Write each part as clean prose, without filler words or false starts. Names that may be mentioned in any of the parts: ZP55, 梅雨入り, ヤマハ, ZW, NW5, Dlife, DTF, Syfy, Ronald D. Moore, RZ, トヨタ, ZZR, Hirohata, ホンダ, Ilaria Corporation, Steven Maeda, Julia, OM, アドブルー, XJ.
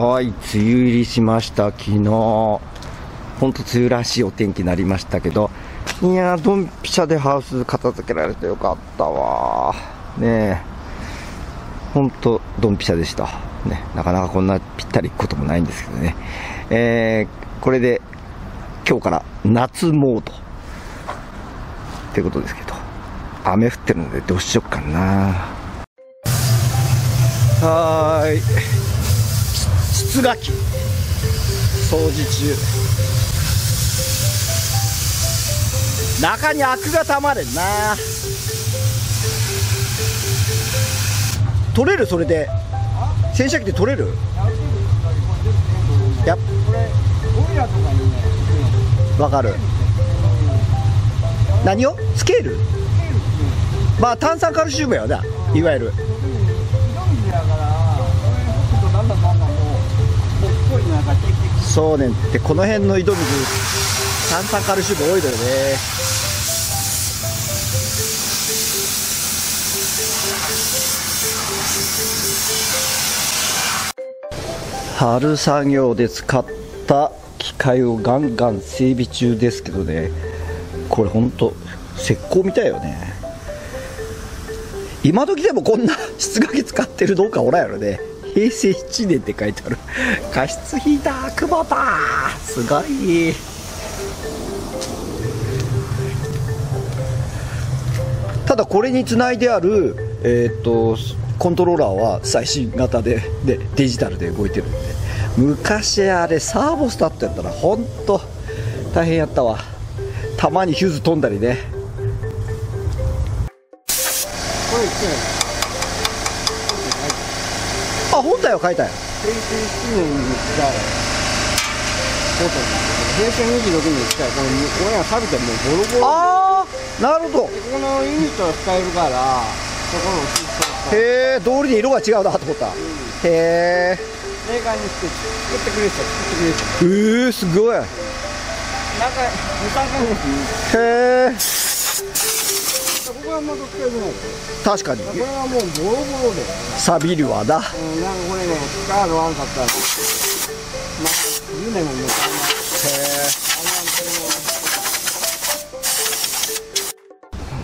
はい、梅雨入りしました、昨日。ほんと梅雨らしいお天気になりましたけど、いやー、ドンピシャでハウス片付けられてよかったわー。ねえ、ほんとドンピシャでした。ね、なかなかこんなぴったりいくこともないんですけどね。これで、今日から夏モードってことですけど、雨降ってるのでどうしよっかな。はーい、室外機掃除中。中にアクがたまれんな。取れる？それで洗車機で取れる？やっわかる。何をつける？まあ炭酸カルシウムやな、いわゆる。そうねんって、この辺の井戸水炭酸カルシウム多いだよね。春作業で使った機械をガンガン整備中ですけどね、これほんと石膏みたいよね。今時でもこんな室外機使ってる農家おらんやろね。平成7年って書いてある。加湿ヒーター久保田すごい。ただこれにつないである、コントローラーは最新型 でデジタルで動いてるんで、昔あれサーボスタットやったらほんと大変やったわ。たまにヒューズ飛んだりね。あ、本体は書いたよ。平成7年に来たことなんですけど、平成26年に来たらこれは錆びてもうボロボロ。ああ、なるほど。このユニットは使えるから、そこのスイッチ。へえ、道理に色が違うなと思った、うん、へえ、メーカーにして作ってくれる人は作ってくれる人。すごい。なんか2、3回も。へえ、確かにこれはもうボロボロで錆びるわな。なんかこれね、使うの悪かったら10年も持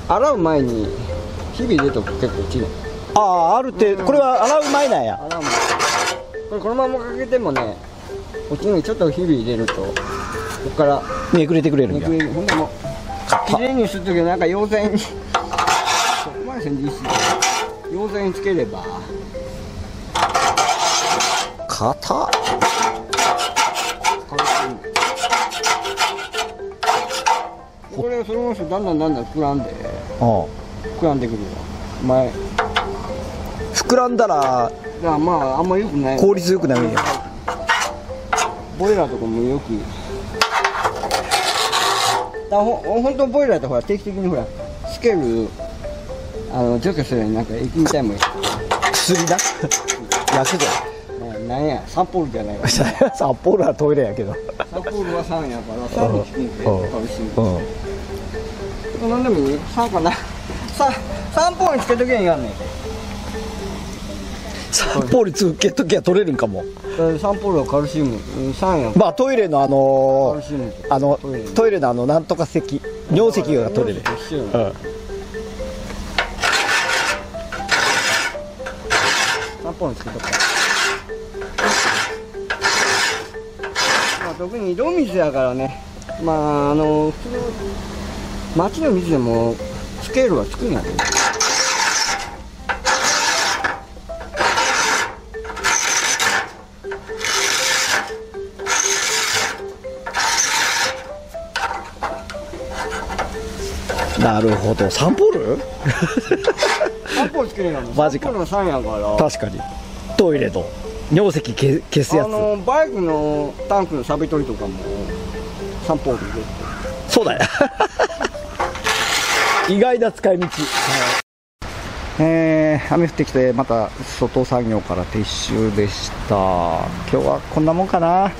たない。洗う前に日々入れとくと結構落ちる。ああ、ある程度。これは洗う前なんや。これこのままかけてもね落ちるのに、ちょっと日々入れるとここからめくれてくれるんだ。ほんでもきれいにするときはなんか溶剤につければ。硬っ。これそのままだんだんだんだん膨らんで、膨らんでくるよ。前膨らんだらまああんま良くない、効率良くないよ。ボイラーとかもよく本当ボイラーってほら定期的にほらつける、除去するようになんか液みたいもんや。薬だ。薬だ。なんや、サンポールじゃないわ。サンポールはトイレやけど。サンポールは酸やから、酸に効くんで、カルシウム。何でもいい？酸かな。サンポールにつけときゃいいやんねん。サンポールつけときゃ取れるんかも。サンポールはカルシウム、酸や。まあトイレのトイレのなんとか石、尿石が取れる。まあ、特に井戸水やからね、まあ町の水でもスケールは作るんやけど、なるほど、サンポールマジか。確かにトイレと尿石消すやつ。バイクのタンクのサビ取りとかもサンポールで。そうだよ。意外な使い道。雨降ってきてまた外作業から撤収でした。今日はこんなもんかな。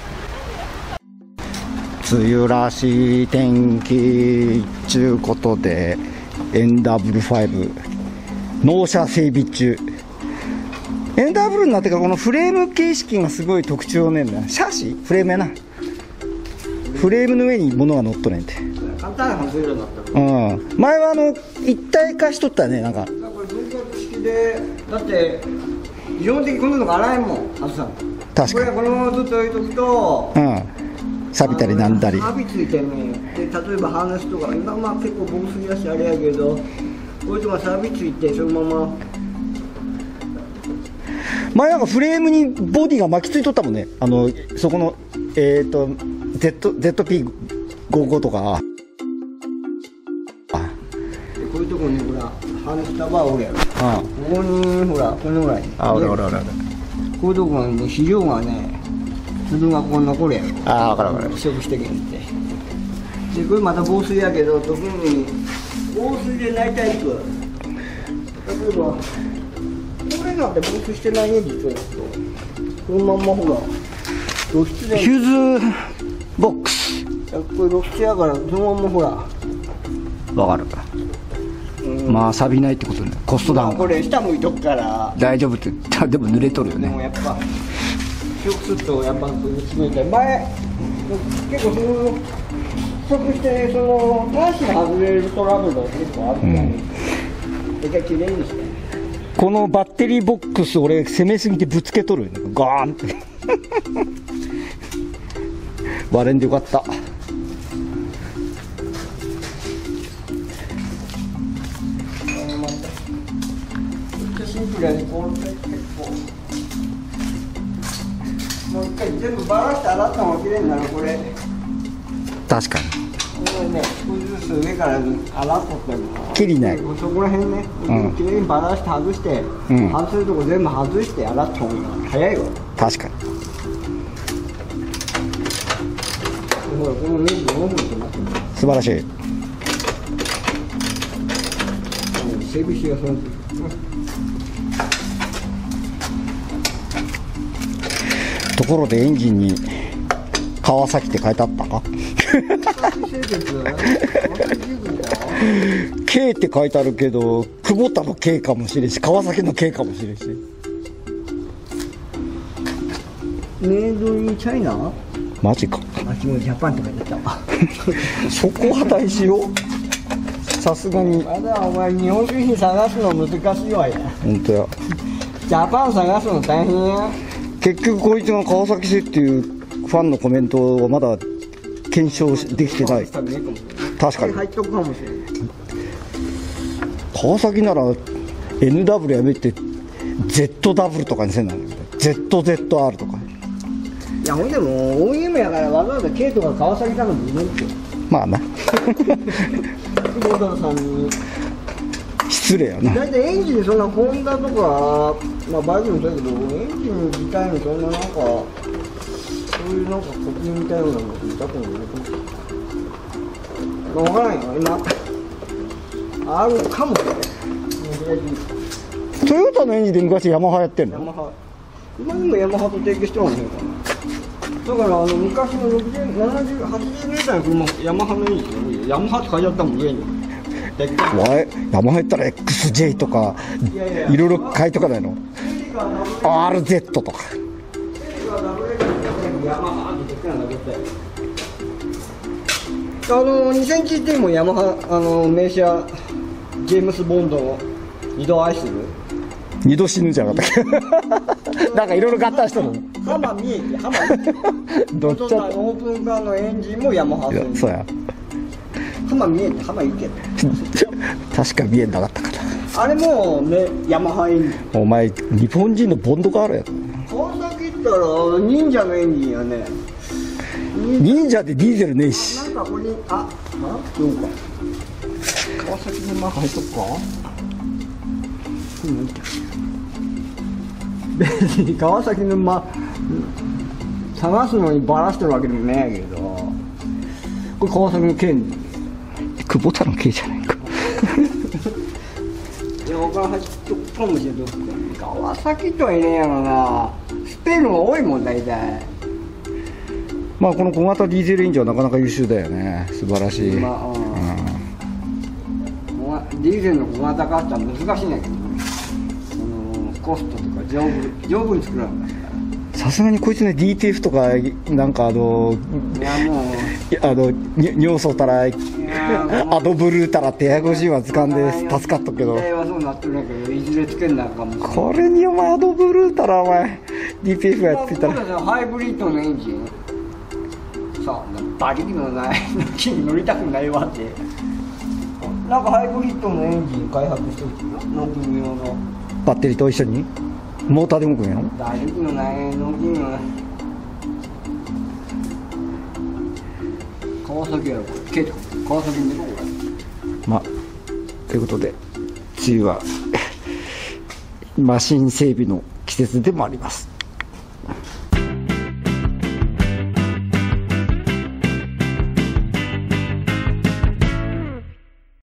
梅雨らしい天気ちゅうことで、 NW5 納車整備中。NW になってからこのフレーム形式がすごい特徴ねんだ。シャーシフレームやな。フレームの上に物が乗っとねんて。簡単な話せるようになったもん。うん。前は一体化しとったね、なんか。これ分割式で、だって、基本的にこんなのが荒いもん、外さん。確かに。これはこのままずっと置いとくと、錆びたりなんだり。錆びついてね。で、例えばハーネスとか、今まあ結構ボブすぎだしあれやけど、こういうとこが錆びついて、そのまま。前なんかフレームにボディが巻きついとったもんね。そこの、ZP55 とか。こういうとこにほら、ハーネス束は俺やろ。ここにほら、このぐらい。俺。こういうとこに肥料がね、粒がここに残るやろ。分かる。腐食してけんって。で、これまた防水やけど、特に防水でないタイプ。例えば、これなんて防水してないね、実は。このまんまほら、露出で。ヒューズボックス。これ露出やから、そのまんまほら。分かる。まあ錆びないってことね。コストダウン。これ下向いとくから大丈夫って。でも濡れとるよね。もうやっぱ直すとやっぱ潰れた。前結構不足してね、その端が外れるトラブルが結構あるから。めっちゃ綺麗にして。このバッテリーボックス俺攻めすぎてぶつけとるよね。ガーンって。割れんでよかった。もう一回全部バラして洗った方がきれいになる。これ確かにこれね、少しずつ上から洗っとったりきりない。そこら辺ね、きれいにバラして外して、外せるとこ全部外して洗った方が早いわ。確かにほら、このネジ5分ってなってる。素晴らしい。整備士がそうなってる。ところでエンジンに川崎って書いてあったかK って書いてあるけど、久保田の K かもしれんし、川崎の K かもしれんし。メイドインチャイナマジか。あっちもジャパンって書いてあったそこは大事よ、さすがに。まだお前日本製品探すの難しいわや。本当や。ジャパン探すの大変や。結局こいつが川崎市っていうファンのコメントはまだ検証できてない。確かに川崎なら NW やめて ZW とかにせんなんだけど ZZR とか。いやほんでも OM やからわざわざ K とか川崎さんのもいないって。まあな久保田さんに失礼やな。大体エンジンでそんなホンダとか、まあバイクもそうだけど、エンジン自体にそんななんかそういうなんかコピーみたいなのが見たことないかも。分からんよ今あるかもしれない。トヨタのエンジンで昔ヤマハやってんの。ヤマハ今でもヤマハと提携してもらえるかな。だから昔の60、70、80年代の車ヤマハのエンジン、ヤマハって書いてあったもん上に。ヤマハやったら XJ とかいろいろ買いとかないの RZ とか。2011もヤマハ名車ジェームス・ボンドを2度愛する2度死ぬじゃなかったっけなんかいろいろ合体したのどっちゃった。オープンカーのエンジンもヤマハ。そうや浜見えて浜行け確か見えなかったから。あれもねヤマハエンジン。お前日本人のボンドがあるやつ。川崎ったら忍者のエンジンやね。忍者ってディーゼルねえし。なんかこれあっどうか川崎のマーク入っとくか。別に川崎のマーク探すのにバラしてるわけでもないけど、これ川崎のケンジ久保田の系じゃないかいや分からん。入っとくかもしれん。川崎とはいねえやろな。スペルが多いもん大体。まあこの小型ディーゼルエンジンはなかなか優秀だよね。素晴らしい。ディーゼルの小型化って難しいんだけど、コストとか丈夫に作られましたから。さすがにこいつね DTF とかなんかいやもう尿素たらアドブルーたらってややこしいわ掴んで助かったけど、これにお前アドブルーたらお前 DTF やってたらハイブリッドのエンジンさ馬力のないの機に乗りたくないわって、なんかハイブリッドのエンジン開発してる農機用のバッテリーと一緒にモーターで動くんやろ。馬力のない農機用川崎やろこれ、川崎に出るから。まあということで梅雨はマシン整備の季節でもあります。